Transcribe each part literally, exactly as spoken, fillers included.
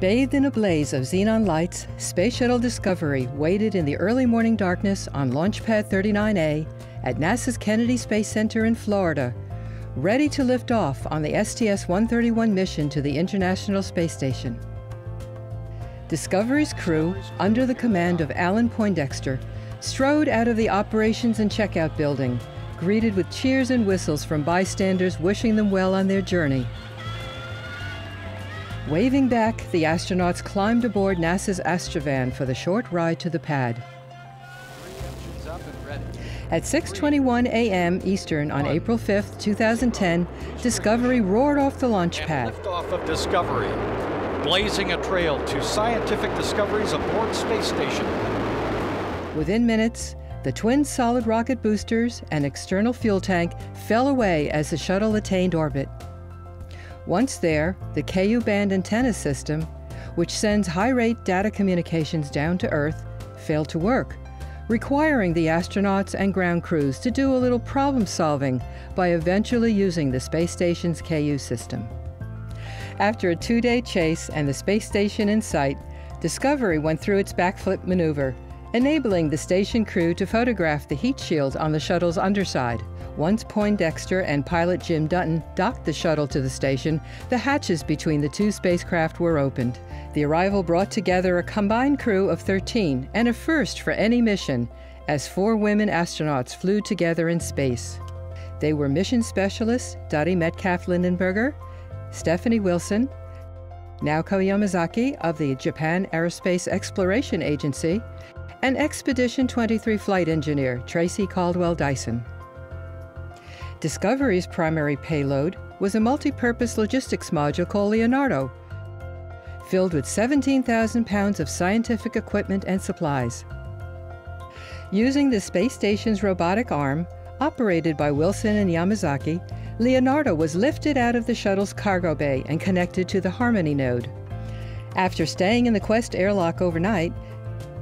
Bathed in a blaze of xenon lights, Space Shuttle Discovery waited in the early morning darkness on Launch Pad thirty-nine A at NASA's Kennedy Space Center in Florida, ready to lift off on the S T S one thirty-one mission to the International Space Station. Discovery's crew, under the command of Alan Poindexter, strode out of the operations and checkout building, greeted with cheers and whistles from bystanders wishing them well on their journey. Waving back, the astronauts climbed aboard NASA's Astrovan for the short ride to the pad. At six twenty-one A M Eastern on April fifth, two thousand ten, Discovery roared off the launch pad. Liftoff of Discovery, blazing a trail to scientific discoveries aboard space station. Within minutes, the twin solid rocket boosters and external fuel tank fell away as the shuttle attained orbit. Once there, the K U-band antenna system, which sends high-rate data communications down to Earth, failed to work, requiring the astronauts and ground crews to do a little problem-solving by eventually using the space station's K U system. After a two-day chase and the space station in sight, Discovery went through its backflip maneuver, enabling the station crew to photograph the heat shield on the shuttle's underside. Once Poindexter and pilot Jim Dutton docked the shuttle to the station, the hatches between the two spacecraft were opened. The arrival brought together a combined crew of thirteen, and a first for any mission, as four women astronauts flew together in space. They were mission specialists Dottie Metcalf-Lindenberger, Stephanie Wilson, Naoko Yamazaki of the Japan Aerospace Exploration Agency, and Expedition twenty-three flight engineer Tracy Caldwell-Dyson. Discovery's primary payload was a multi-purpose logistics module called Leonardo, filled with seventeen thousand pounds of scientific equipment and supplies. Using the space station's robotic arm, operated by Wilson and Yamazaki, Leonardo was lifted out of the shuttle's cargo bay and connected to the Harmony node. After staying in the Quest airlock overnight,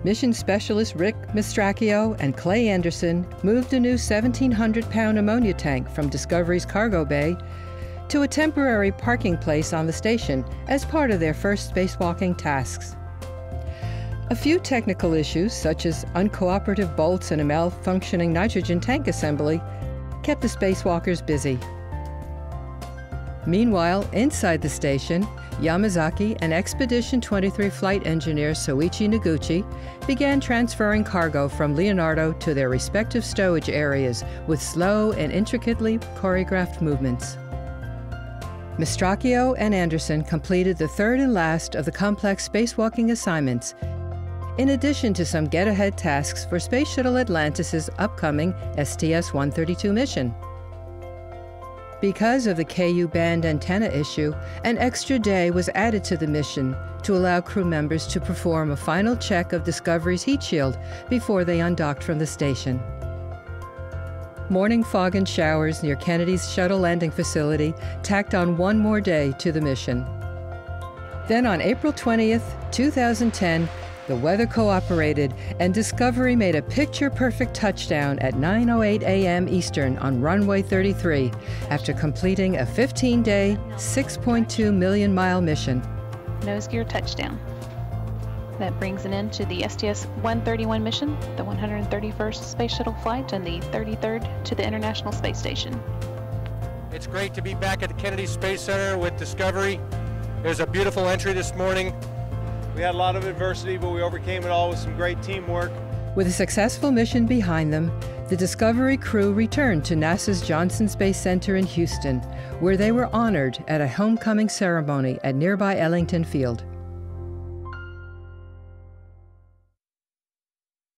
mission specialist Rick Mastracchio and Clay Anderson moved a new seventeen hundred pound ammonia tank from Discovery's cargo bay to a temporary parking place on the station as part of their first spacewalking tasks. A few technical issues, such as uncooperative bolts and a malfunctioning nitrogen tank assembly, kept the spacewalkers busy. Meanwhile, inside the station, Yamazaki and Expedition twenty-three flight engineer Soichi Noguchi began transferring cargo from Leonardo to their respective stowage areas with slow and intricately choreographed movements. Mastracchio and Anderson completed the third and last of the complex spacewalking assignments, in addition to some get-ahead tasks for Space Shuttle Atlantis's upcoming S T S one thirty-two mission. Because of the K U-band antenna issue, an extra day was added to the mission to allow crew members to perform a final check of Discovery's heat shield before they undocked from the station. Morning fog and showers near Kennedy's shuttle landing facility tacked on one more day to the mission. Then on April twentieth, two thousand ten, the weather cooperated, and Discovery made a picture-perfect touchdown at nine oh eight A M Eastern on runway thirty-three after completing a fifteen-day, six point two million mile nose-gear mission. Nose-gear touchdown. That brings an end to the S T S one thirty-one mission, the one hundred thirty-first Space Shuttle flight, and the thirty-third to the International Space Station. It's great to be back at the Kennedy Space Center with Discovery. It was a beautiful entry this morning. We had a lot of adversity, but we overcame it all with some great teamwork. With a successful mission behind them, the Discovery crew returned to NASA's Johnson Space Center in Houston, where they were honored at a homecoming ceremony at nearby Ellington Field.